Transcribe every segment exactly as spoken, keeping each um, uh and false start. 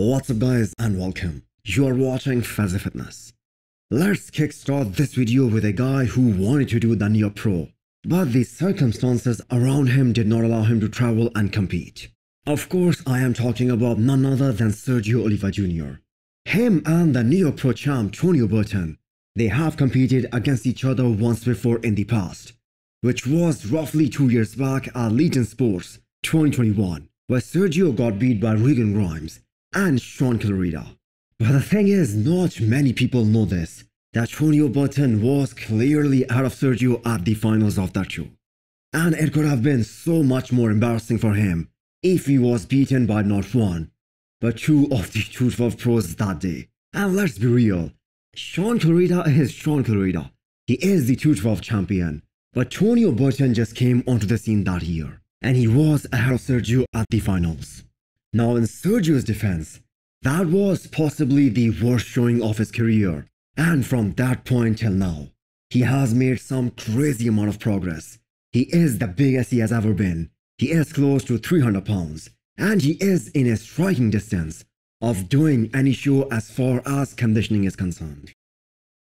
What's up guys and welcome, you are watching Fazi Fitness. Let's kickstart this video with a guy who wanted to do the New York Pro, but the circumstances around him did not allow him to travel and compete. Of course, I am talking about none other than Sergio Oliva Junior Him and the New York Pro champ Tony Burton, they have competed against each other once before in the past, which was roughly two years back at Legion Sports twenty twenty-one, where Sergio got beat by Regan Grimes and Shaun Kilurita. But the thing is, not many people know this, that Tony Burton was clearly out of Sergio at the finals of that show. And it could have been so much more embarrassing for him if he was beaten by not one, but two of the two twelve pros that day. And let's be real, Shaun Kilurita is Shaun Kilurita. He is the two twelve champion. But Tony Burton just came onto the scene that year, and he was ahead of Sergio at the finals. Now, in Sergio's defense, that was possibly the worst showing of his career, and from that point till now, he has made some crazy amount of progress. He is the biggest he has ever been, he is close to three hundred pounds, and he is in a striking distance of doing any show as far as conditioning is concerned.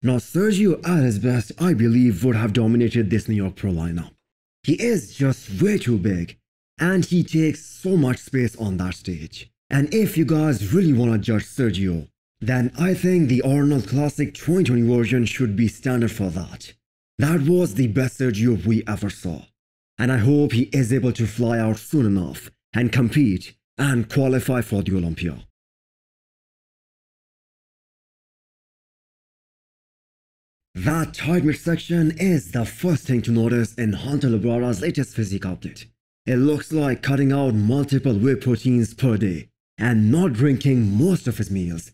Now, Sergio at his best, I believe, would have dominated this New York Pro lineup. He is just way too big, and he takes so much space on that stage. And if you guys really want to judge Sergio, then I think the Arnold Classic twenty twenty version should be standard for that. That was the best Sergio we ever saw. And I hope he is able to fly out soon enough and compete and qualify for the Olympia. That tight midsection is the first thing to notice in Hunter Labrada's latest physique update. It looks like cutting out multiple whey proteins per day and not drinking most of his meals.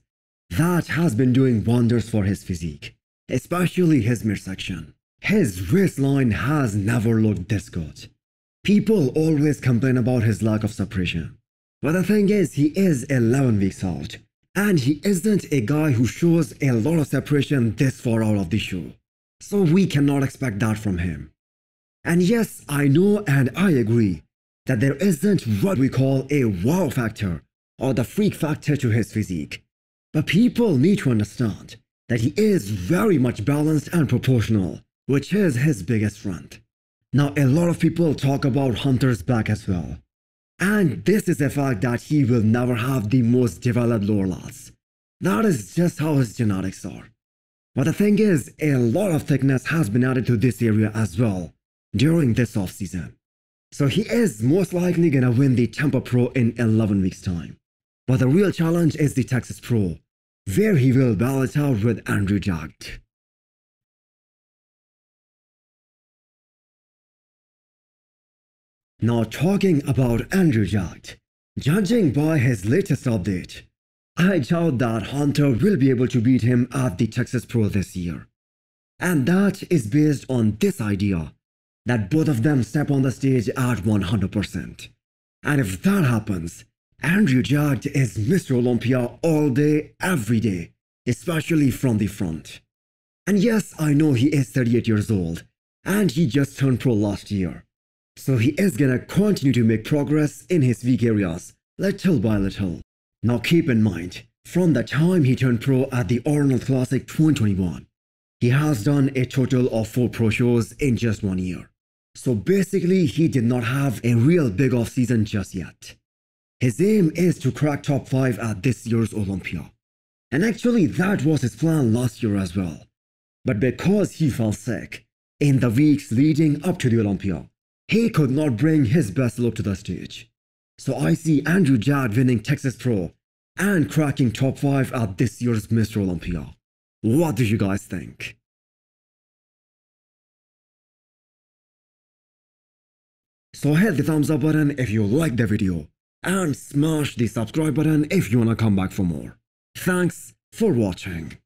That has been doing wonders for his physique, especially his midsection. His waistline has never looked this good. People always complain about his lack of separation. But the thing is, he is eleven weeks out. And he isn't a guy who shows a lot of separation this far out of the show. So we cannot expect that from him. And yes, I know and I agree that there isn't what we call a wow factor or the freak factor to his physique. But people need to understand that he is very much balanced and proportional, which is his biggest strength. Now, a lot of people talk about Hunter's back as well. And this is a fact that he will never have the most developed lower lats. That is just how his genetics are. But the thing is, a lot of thickness has been added to this area as well during this offseason. So he is most likely gonna win the Tampa Pro in eleven weeks time. But the real challenge is the Texas Pro, where he will balance out with Andrew Jacked. Now, talking about Andrew Jacked, judging by his latest update, I doubt that Hunter will be able to beat him at the Texas Pro this year. And that is based on this idea that both of them step on the stage at one hundred percent. And if that happens, Andrew Jacked is Mister Olympia all day, every day, especially from the front. And yes, I know he is thirty-eight years old, and he just turned pro last year. So he is gonna continue to make progress in his weak areas, little by little. Now keep in mind, from the time he turned pro at the Arnold Classic twenty twenty-one, he has done a total of four pro shows in just one year. So basically, he did not have a real big off season just yet. His aim is to crack top five at this year's Olympia. And actually, that was his plan last year as well. But because he fell sick in the weeks leading up to the Olympia, he could not bring his best look to the stage. So I see Andrew Jacked winning Texas Pro and cracking top five at this year's Mister Olympia. What do you guys think? So hit the thumbs up button if you liked the video and smash the subscribe button if you wanna come back for more. Thanks for watching.